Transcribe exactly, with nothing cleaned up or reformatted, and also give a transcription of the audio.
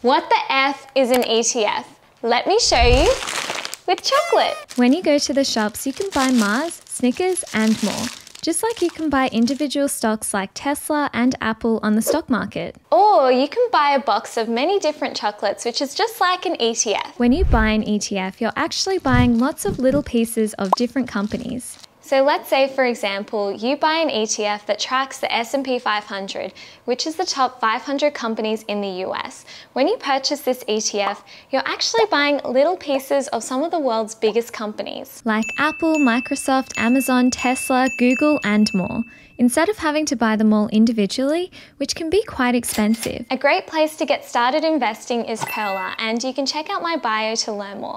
What the F is an E T F? Let me show you with chocolate. When you go to the shops, you can buy Mars, Snickers and more, just like you can buy individual stocks like Tesla and Apple on the stock market. Or you can buy a box of many different chocolates, which is just like an E T F. When you buy an E T F, you're actually buying lots of little pieces of different companies. So let's say, for example, you buy an E T F that tracks the S and P five hundred, which is the top five hundred companies in the U S. When you purchase this E T F, you're actually buying little pieces of some of the world's biggest companies. Like Apple, Microsoft, Amazon, Tesla, Google, and more. Instead of having to buy them all individually, which can be quite expensive. A great place to get started investing is Pearler, and you can check out my bio to learn more.